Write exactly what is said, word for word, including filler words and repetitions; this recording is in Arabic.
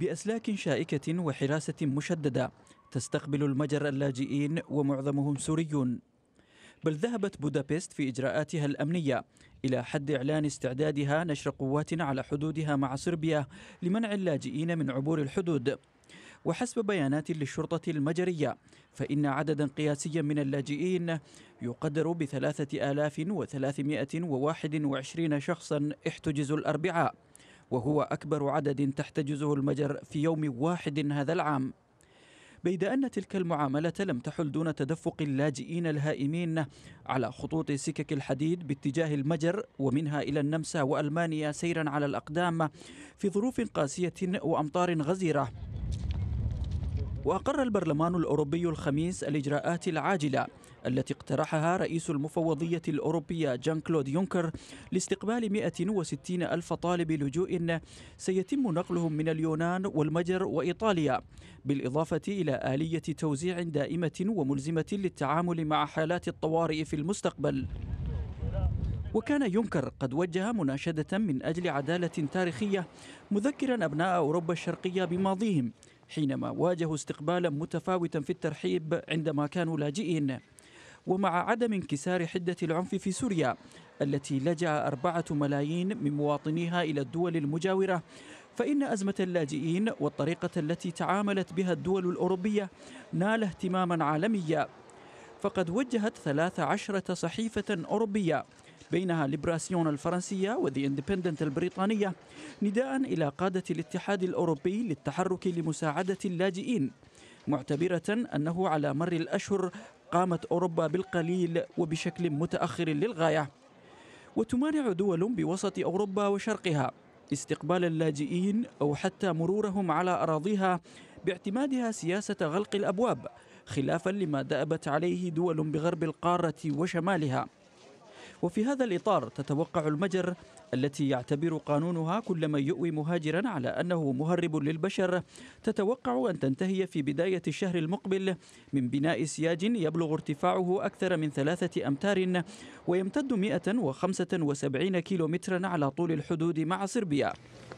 بأسلاك شائكة وحراسة مشددة تستقبل المجر اللاجئين ومعظمهم سوريون. بل ذهبت بودابست في إجراءاتها الأمنية إلى حد إعلان استعدادها نشر قوات على حدودها مع صربيا لمنع اللاجئين من عبور الحدود. وحسب بيانات للشرطة المجرية فإن عددا قياسيا من اللاجئين يقدر بثلاثة آلاف وثلاثمائة وواحد وعشرين شخصا احتجزوا الأربعاء، وهو أكبر عدد تحتجزه المجر في يوم واحد هذا العام، بيد أن تلك المعاملة لم تحل دون تدفق اللاجئين الهائمين على خطوط سكك الحديد باتجاه المجر ومنها إلى النمسا وألمانيا سيرا على الأقدام في ظروف قاسية وأمطار غزيرة. وأقر البرلمان الأوروبي الخميس الإجراءات العاجلة التي اقترحها رئيس المفوضية الأوروبية جان كلود يونكر لاستقبال مئة وستين ألف طالب لجوء سيتم نقلهم من اليونان والمجر وإيطاليا، بالإضافة إلى آلية توزيع دائمة وملزمة للتعامل مع حالات الطوارئ في المستقبل. وكان يونكر قد وجه مناشدة من أجل عدالة تاريخية مذكرا أبناء أوروبا الشرقية بماضيهم حينما واجهوا استقبالا متفاوتا في الترحيب عندما كانوا لاجئين. ومع عدم انكسار حدة العنف في سوريا التي لجأ أربعة ملايين من مواطنيها إلى الدول المجاورة، فإن أزمة اللاجئين والطريقة التي تعاملت بها الدول الأوروبية نال اهتماما عالميا، فقد وجهت ثلاث عشرة صحيفة أوروبية بينها ليبراسيون الفرنسية وذي اندبندنت البريطانية نداء إلى قادة الاتحاد الأوروبي للتحرك لمساعدة اللاجئين، معتبرة أنه على مر الأشهر قامت أوروبا بالقليل وبشكل متأخر للغاية. وتمانع دول بوسط أوروبا وشرقها استقبال اللاجئين أو حتى مرورهم على أراضيها باعتمادها سياسة غلق الأبواب، خلافا لما دأبت عليه دول بغرب القارة وشمالها. وفي هذا الإطار تتوقع المجر التي يعتبر قانونها كل من يؤوي مهاجرا على أنه مهرب للبشر تتوقع أن تنتهي في بداية الشهر المقبل من بناء سياج يبلغ ارتفاعه أكثر من ثلاثة أمتار ويمتد مئة وخمسة وسبعين كيلومترا على طول الحدود مع صربيا.